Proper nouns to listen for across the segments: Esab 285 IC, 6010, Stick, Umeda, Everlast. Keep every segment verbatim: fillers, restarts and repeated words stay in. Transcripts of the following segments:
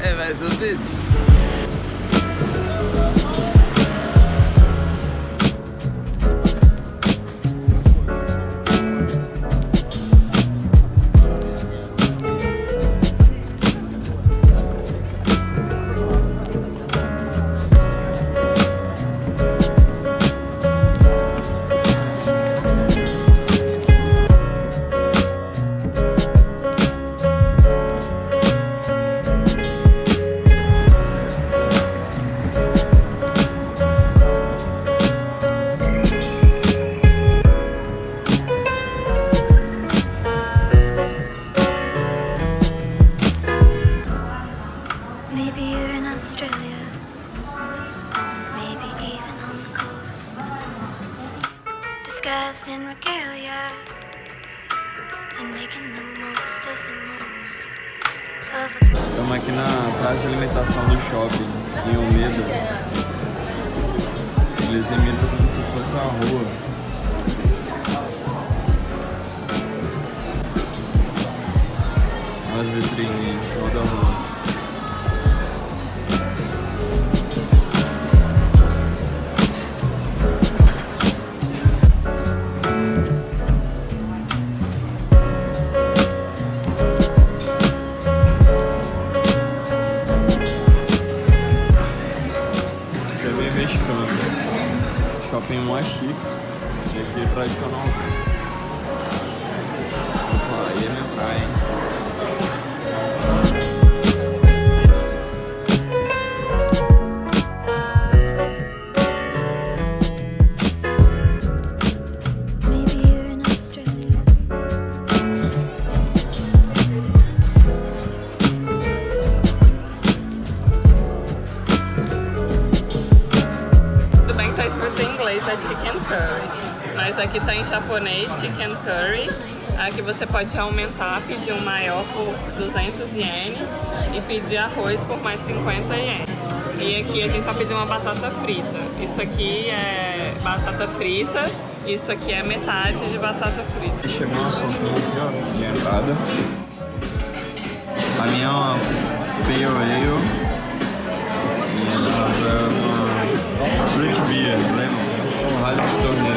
É mais ou menos. Maybe you're in Australia, maybe even on the coast, disguised in regalia, and making the most of the most of the most. Estamos aqui na praça de alimentação do shopping, em Umeda. Eles imitam como se fosse uma rua. Olha as vitrines, toda a rua. Shopping mó chique, e aqui é tradicionalzão. Opa, aí é minha praia, hein? É chicken curry, mas aqui tá em japonês, chicken curry. Aqui você pode aumentar, pedir um maior por duzentos ienes e pedir arroz por mais cinquenta ienes. E aqui a gente vai pedir uma batata frita. Isso aqui é batata frita, isso aqui é metade de batata frita. Chegou uma sombra aqui, ó, minha entrada. A minha é uma pale ale. Fruit beer, lembra? Olha o torneio.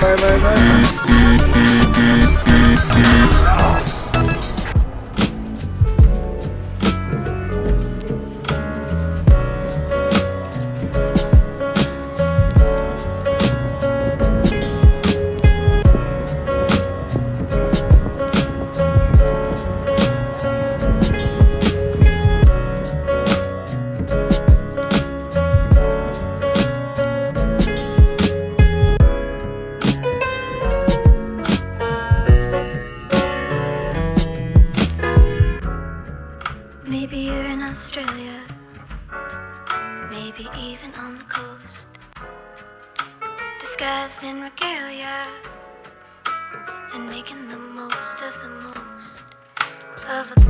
Vai, vai, vai. Maybe you're in Australia, maybe even on the coast, disguised in regalia, and making the most of the most of a...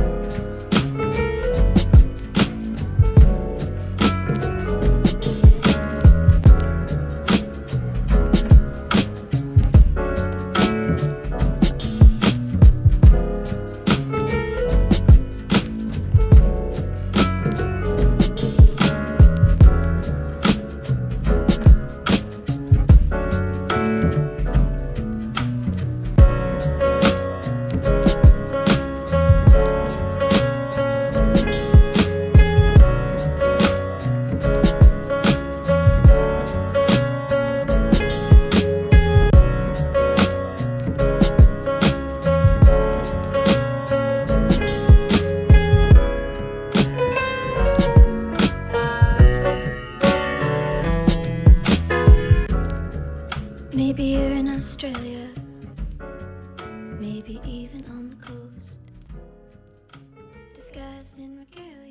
Maybe here in Australia, maybe even on the coast, disguised in regalia.